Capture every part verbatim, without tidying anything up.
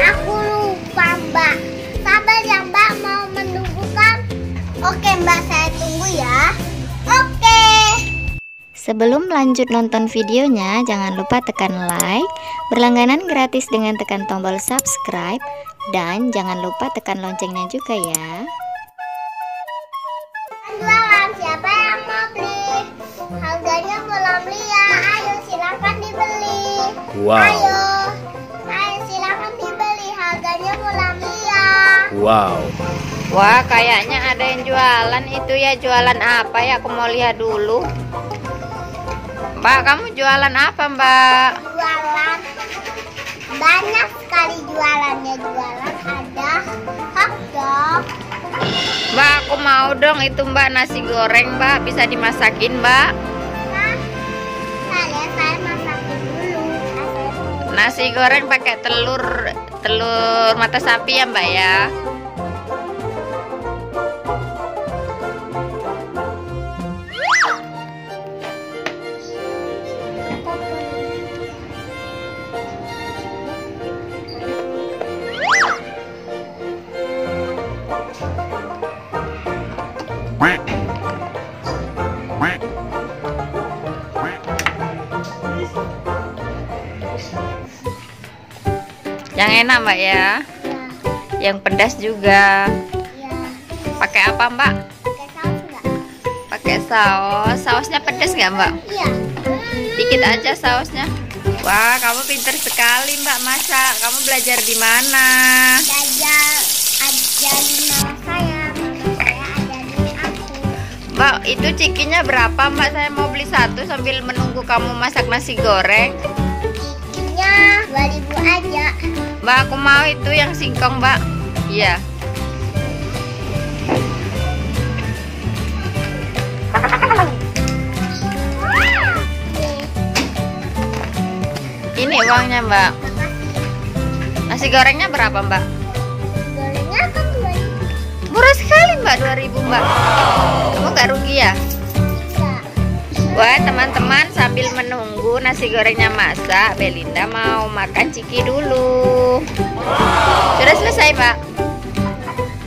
Aku lupa, Mbak. Sabar ya, Mbak, mau menunggu kan? Oke, Mbak, saya tunggu ya. Oke. Sebelum lanjut nonton videonya, jangan lupa tekan like, berlangganan gratis dengan tekan tombol subscribe, dan jangan lupa tekan loncengnya juga ya. Jualan, siapa yang mau beli? Harganya belum lihat. Ayo silakan dibeli. Wow. Ayo, ayo silakan dibeli. Harganya belum lihat. Wow. Wah, kayaknya ada yang jualan itu ya. Jualan apa ya? Aku mau lihat dulu. Mbak, kamu jualan apa, Mbak? Jualan banyak sekali jualannya. Jualan ada hotdog. Mbak, aku mau dong itu, Mbak, nasi goreng, Mbak. Bisa dimasakin, Mbak? Nah, saya, saya masakin dulu. Nasi goreng pakai telur telur mata sapi ya, Mbak ya. Yang enak, Mbak ya? Ya. Yang pedas juga. Ya. Pakai apa, Mbak? Pakai saus enggak? Pakai saus. Sausnya pedas nggak, Mbak? Iya. Dikit aja sausnya. Wah, kamu pintar sekali, Mbak, masak. Kamu belajar di mana? Belajar ajarin mama saya. Saya ajarin aku. Mbak, itu cikinya berapa, Mbak? Saya mau beli satu sambil menunggu kamu masak nasi goreng. Cikinya dua ribu aja. Mbak, aku mau itu yang singkong, Mbak. Iya. Ini uangnya, Mbak. Nasi gorengnya berapa, Mbak? Gorengnya kan dua ribu. Murah sekali, Mbak, dua ribu, Mbak. Kamu nggak rugi ya? Wah, teman-teman, sambil menunggu nasi gorengnya masak, Belinda mau makan ciki dulu. Sudah selesai, Mbak?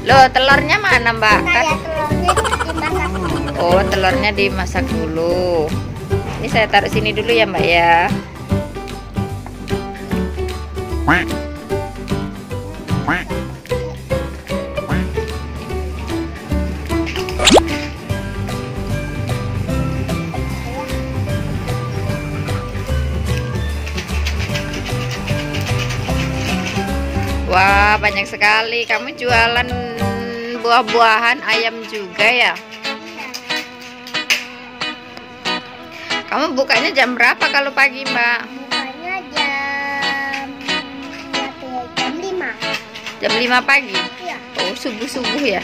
Loh, telurnya mana, Mbak? Kan... Oh, telurnya dimasak dulu. Ini saya taruh sini dulu ya, Mbak ya. Wah, banyak sekali. Kamu jualan buah-buahan, ayam juga ya? Kamu bukanya jam berapa kalau pagi, Mbak? Bukanya jam jam lima. Jam lima pagi? Iya. Oh, subuh-subuh ya?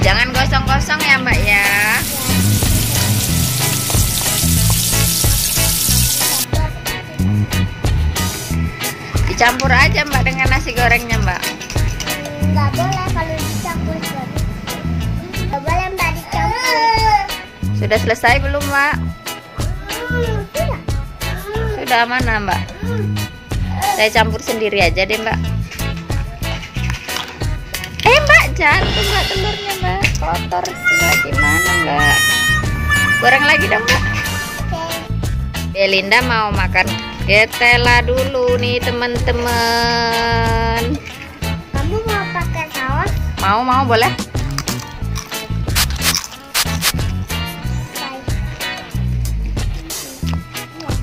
Jangan gosong-gosong ya, Mbak ya. Dicampur aja, Mbak, dengan nasi gorengnya, Mbak. Nggak boleh kalau dicampur. Nggak boleh, Mbak, dicampur. Sudah selesai belum, Mbak? Sudah. Sudah mana, Mbak? Saya campur sendiri aja deh, Mbak. Jatuh, Mbak, telurnya, Mbak. Kotor, Mbak. Gimana, Mbak? Goreng lagi dong, Mbak. Belinda mau makan ketela dulu nih, teman-teman. Kamu mau pakai saus? Mau, mau, boleh.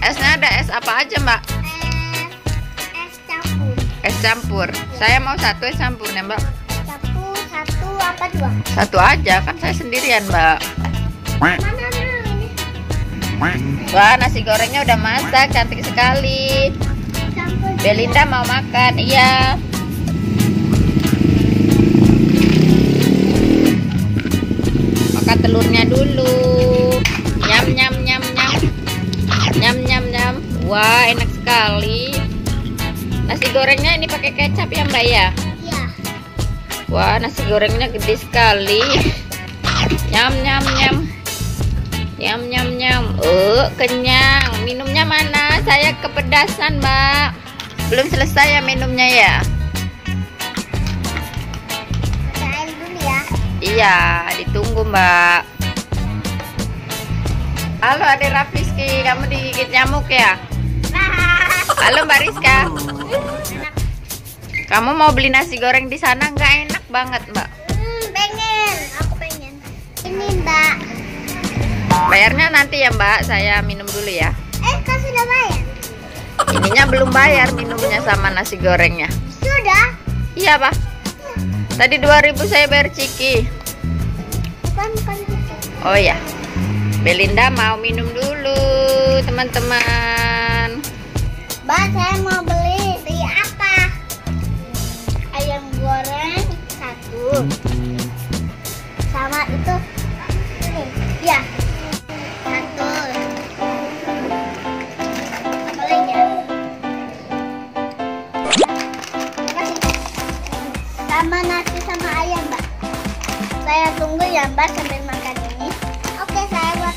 Esnya ada es apa aja, Mbak? Es, es campur. Es campur. Ya. Saya mau satu es campurnya, Mbak. Apa dua? Satu aja, kan saya sendirian, Mbak. Wah, nasi gorengnya udah masak, cantik sekali. Belinda mau makan, iya. Makan telurnya dulu. Nyam nyam nyam nyam. Nyam nyam nyam. Wah, enak sekali. Nasi gorengnya ini pakai kecap ya, Mbak ya? Iya. Wah, nasi gorengnya gede sekali. Nyam nyam nyam. Nyam nyam nyam. Oh, kenyang. Minumnya mana? Saya kepedasan, Mbak. Belum selesai ya minumnya ya? Masain dulu ya. Iya, ditunggu, Mbak. Halo, Adik Rafiski, kamu digigit nyamuk ya? Halo, Mbak Riska. Kamu mau beli nasi goreng di sana? Nggak enak banget, Mbak. Hmm, pengen, aku pengen. Ini, Mbak. Bayarnya nanti ya, Mbak. Saya minum dulu ya. Eh, kan sudah bayar. Ininya belum bayar, minumnya sama nasi gorengnya. Sudah? Iya, Pak. Tadi dua ribu saya bayar ciki. Bukan, bukan ciki. Oh ya. Belinda mau minum dulu, teman-teman. Mbak, saya mau beli. Beli apa? Ayam goreng satu. Sama itu ini. Ya. Satu. Boleh ya? Sama nasi sama ayam, Mbak. Saya tunggu ya, Mbak, sambil makan ini. Oke, saya buat.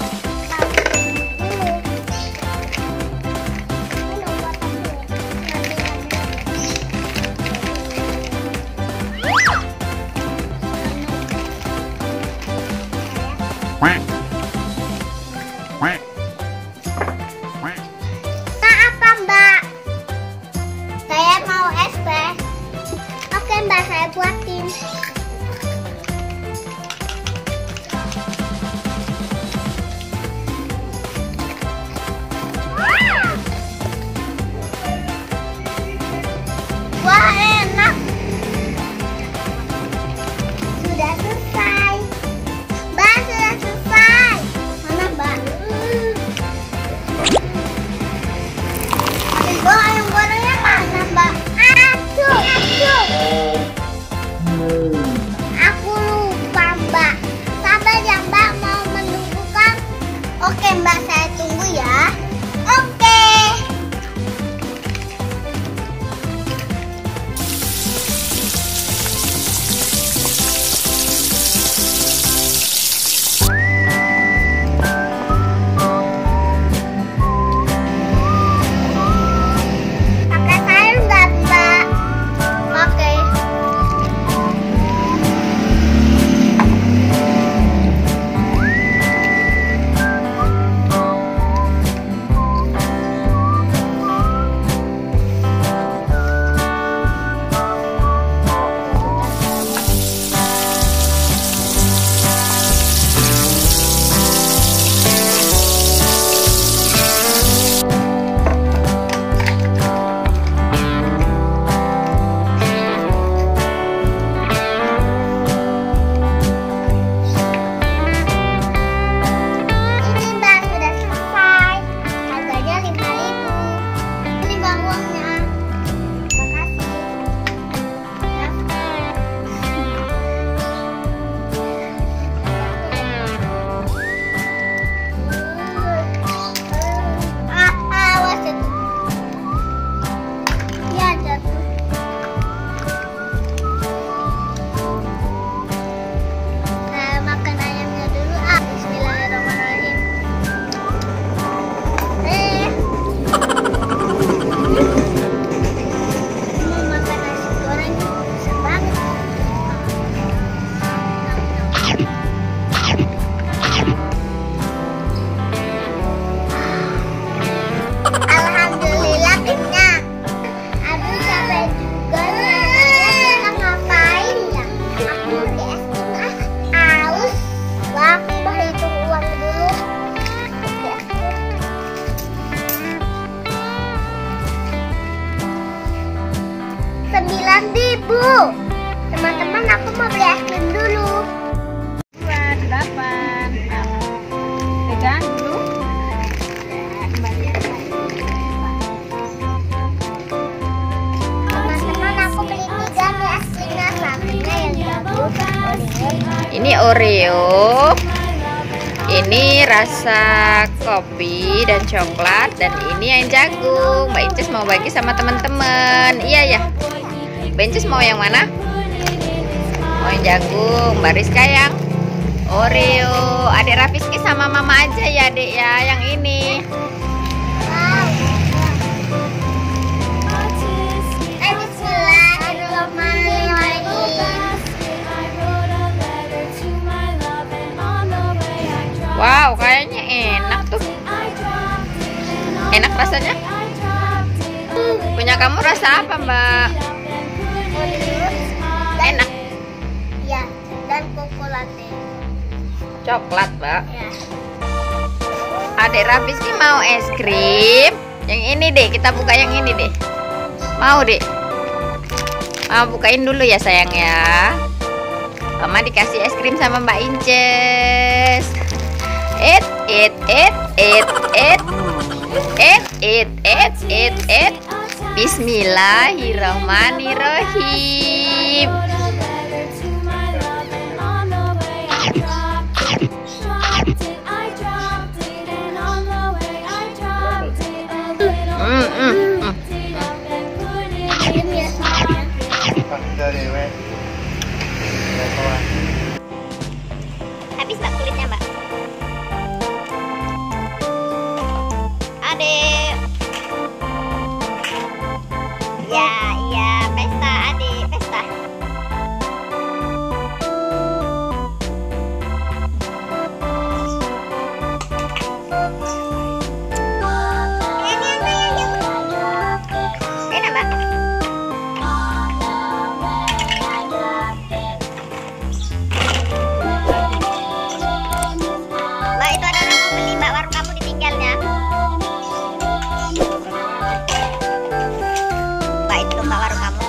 Teman-teman, aku mau beli es krim dulu. dua, delapan, enam. Pegang dulu. Teman-teman, aku beli tiga es krim yang ini Oreo. Ini rasa kopi dan coklat, dan ini yang jagung. Mbak Incess mau bagi sama teman-teman. Iya ya. Mbak Incess mau yang mana? Mau yang jagung. Mbak Riska yang Oreo. Adik Rafiski sama Mama aja ya, Dek ya, yang ini. Wow, kayaknya enak tuh. Enak rasanya. Punya kamu rasa apa, Mbak? Enak. Ya, dan coklatnya. Coklat, Mbak. Ya. Adik Rafiski mau es krim. Yang ini deh, kita buka yang ini deh. Mau deh. Mau bukain dulu ya, sayang ya. Mama dikasih es krim sama Mbak Incess. It it it it it it it it it it Bismillahirrahmanirrahim. Mm -mm. Habis Mbak kulitnya, Mbak. Adik. Ya, ya, pesta adik, pesta. Itu lomba warung kamu.